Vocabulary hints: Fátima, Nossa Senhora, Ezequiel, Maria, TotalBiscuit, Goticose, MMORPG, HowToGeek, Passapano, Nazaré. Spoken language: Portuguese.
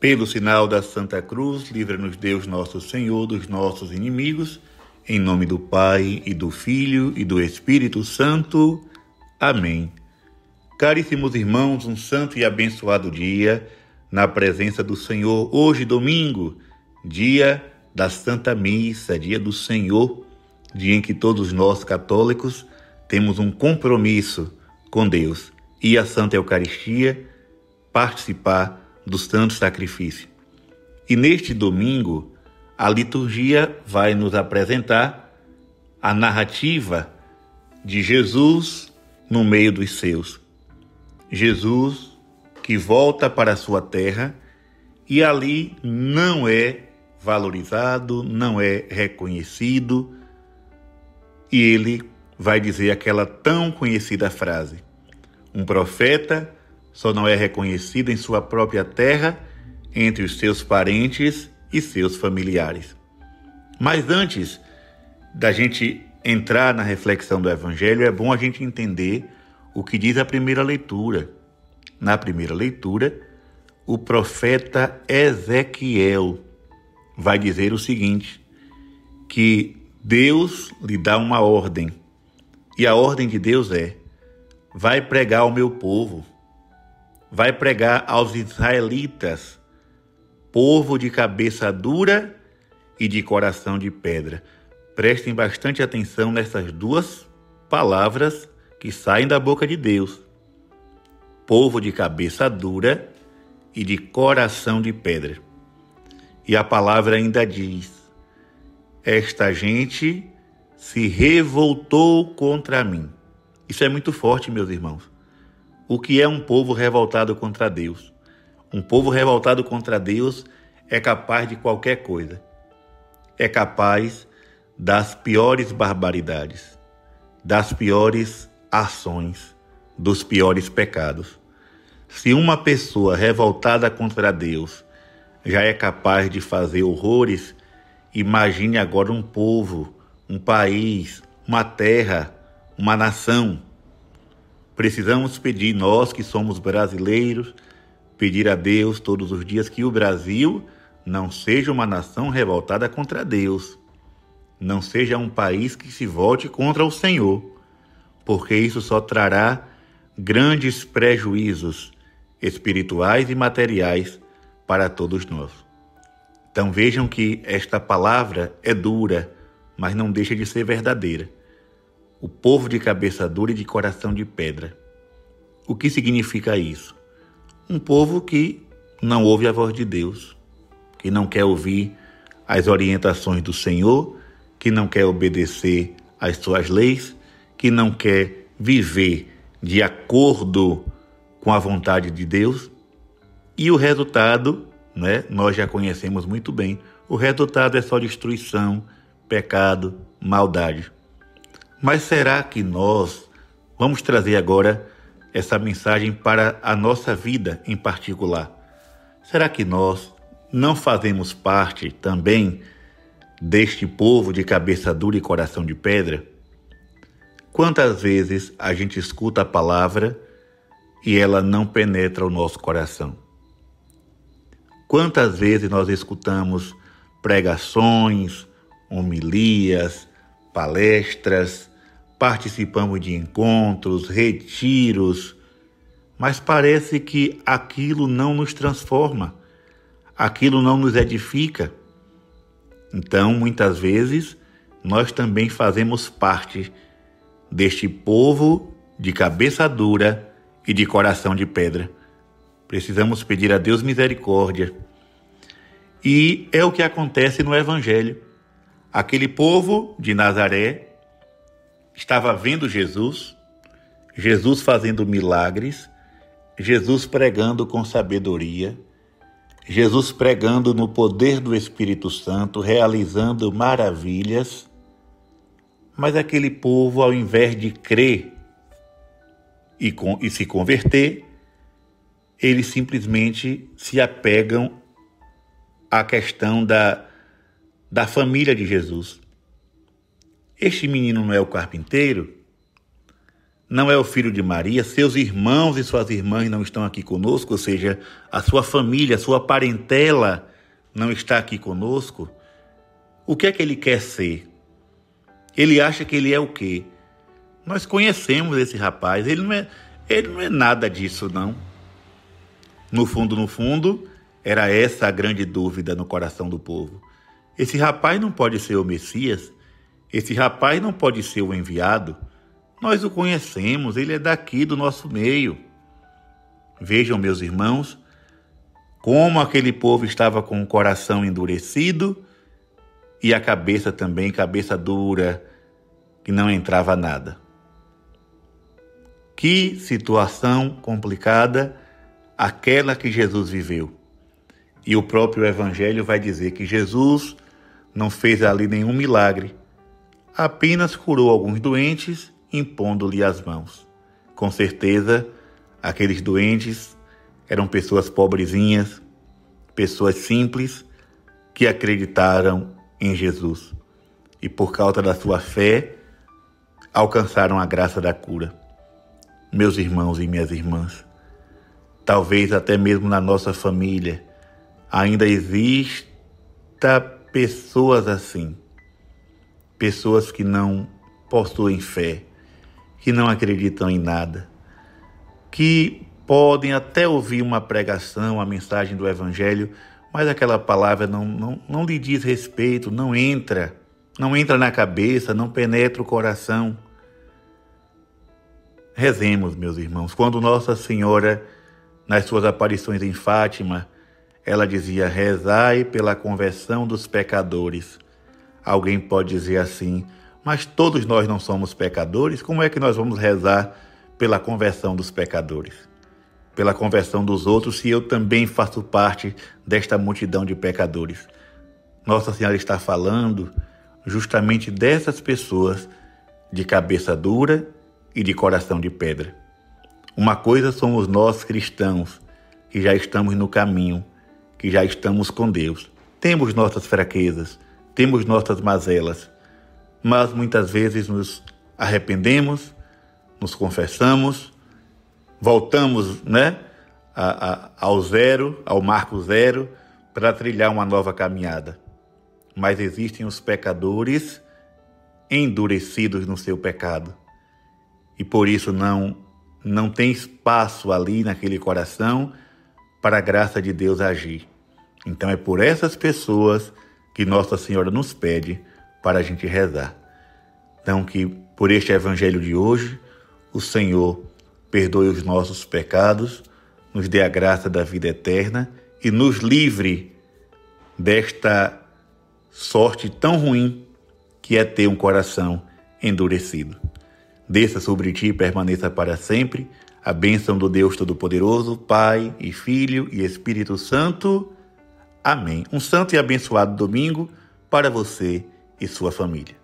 Pelo sinal da Santa Cruz, livra-nos Deus nosso Senhor dos nossos inimigos, em nome do Pai e do Filho e do Espírito Santo. Amém. Caríssimos irmãos, um santo e abençoado dia na presença do Senhor. Hoje, domingo, dia da Santa Missa, dia do Senhor, dia em que todos nós católicos temos um compromisso com Deus e a Santa Eucaristia, participar do Santo Sacrifício. E neste domingo, a liturgia vai nos apresentar a narrativa de Jesus no meio dos seus. Jesus que volta para a sua terra e ali não é valorizado, não é reconhecido, e ele vai dizer aquela tão conhecida frase: um profeta só não é reconhecido em sua própria terra, entre os seus parentes e seus familiares. Mas antes da gente entrar na reflexão do Evangelho, é bom a gente entender o que diz a primeira leitura. Na primeira leitura, o profeta Ezequiel vai dizer o seguinte, que Deus lhe dá uma ordem, e a ordem de Deus é: vai pregar ao meu povo, vai pregar aos israelitas, povo de cabeça dura e de coração de pedra. Prestem bastante atenção nessas duas palavras que saem da boca de Deus: povo de cabeça dura e de coração de pedra. E a palavra ainda diz: esta gente se revoltou contra mim. Isso é muito forte, meus irmãos. O que é um povo revoltado contra Deus? Um povo revoltado contra Deus é capaz de qualquer coisa. É capaz das piores barbaridades, das piores ações, dos piores pecados. Se uma pessoa revoltada contra Deus já é capaz de fazer horrores, imagine agora um povo, um país, uma terra, uma nação. Precisamos pedir, nós que somos brasileiros, pedir a Deus todos os dias que o Brasil não seja uma nação revoltada contra Deus, não seja um país que se volte contra o Senhor, porque isso só trará grandes prejuízos espirituais e materiais para todos nós. Então vejam que esta palavra é dura, mas não deixa de ser verdadeira. O povo de cabeça dura e de coração de pedra. O que significa isso? Um povo que não ouve a voz de Deus, que não quer ouvir as orientações do Senhor, que não quer obedecer às suas leis, que não quer viver de acordo com a vontade de Deus. E o resultado, nós já conhecemos muito bem, o resultado é só destruição, pecado, maldade. Mas será que nós vamos trazer agora essa mensagem para a nossa vida em particular? Será que nós não fazemos parte também deste povo de cabeça dura e coração de pedra? Quantas vezes a gente escuta a palavra e ela não penetra o nosso coração? Quantas vezes nós escutamos pregações, homilias, palestras, participamos de encontros, retiros, mas parece que aquilo não nos transforma, aquilo não nos edifica. Então, muitas vezes, nós também fazemos parte deste povo de cabeça dura e de coração de pedra. Precisamos pedir a Deus misericórdia. E é o que acontece no Evangelho. Aquele povo de Nazaré estava vendo Jesus fazendo milagres, Jesus pregando com sabedoria, Jesus pregando no poder do Espírito Santo, realizando maravilhas. Mas aquele povo, ao invés de crer e se converter, eles simplesmente se apegam à questão da família de Jesus. Este menino não é o carpinteiro? não é o filho de Maria, seus irmãos e suas irmãs não estão aqui conosco, ou seja, a sua família, a sua parentela não está aqui conosco, o que é que ele quer ser? Ele acha que ele é o quê? Nós conhecemos esse rapaz, ele não é nada disso, não. No fundo, era essa a grande dúvida no coração do povo. Esse rapaz não pode ser o Messias, esse rapaz não pode ser o enviado. Nós o conhecemos, ele é daqui do nosso meio. Vejam, meus irmãos, como aquele povo estava com o coração endurecido e a cabeça também, cabeça dura, que não entrava nada. Que situação complicada aquela que Jesus viveu. E o próprio Evangelho vai dizer que Jesus não fez ali nenhum milagre, apenas curou alguns doentes, impondo-lhe as mãos. Com certeza, aqueles doentes eram pessoas pobrezinhas, pessoas simples, que acreditaram em Jesus. E por causa da sua fé, alcançaram a graça da cura. Meus irmãos e minhas irmãs, talvez até mesmo na nossa família ainda exista pessoas assim, pessoas que não possuem fé, que não acreditam em nada, que podem até ouvir uma pregação, a mensagem do Evangelho, mas aquela palavra não lhe diz respeito, não entra na cabeça, não penetra o coração. Rezemos, meus irmãos. Quando Nossa Senhora, nas suas aparições em Fátima, ela dizia: rezai pela conversão dos pecadores. Alguém pode dizer assim: mas todos nós não somos pecadores, como é que nós vamos rezar pela conversão dos pecadores? Pela conversão dos outros, se eu também faço parte desta multidão de pecadores? Nossa Senhora está falando justamente dessas pessoas de cabeça dura e de coração de pedra. Uma coisa somos nós cristãos, que já estamos no caminho, que já estamos com Deus. Temos nossas fraquezas, temos nossas mazelas, mas muitas vezes nos arrependemos, nos confessamos, voltamos, ao zero, ao marco zero, para trilhar uma nova caminhada. Mas existem os pecadores endurecidos no seu pecado. E por isso não tem espaço ali naquele coração para a graça de Deus agir. Então é por essas pessoas que Nossa Senhora nos pede para a gente rezar. Então que por este Evangelho de hoje, o Senhor perdoe os nossos pecados, nos dê a graça da vida eterna e nos livre desta sorte tão ruim que é ter um coração endurecido. Desça sobre ti e permaneça para sempre a bênção do Deus Todo-Poderoso, Pai e Filho e Espírito Santo. Amém. Um santo e abençoado domingo para você e sua família.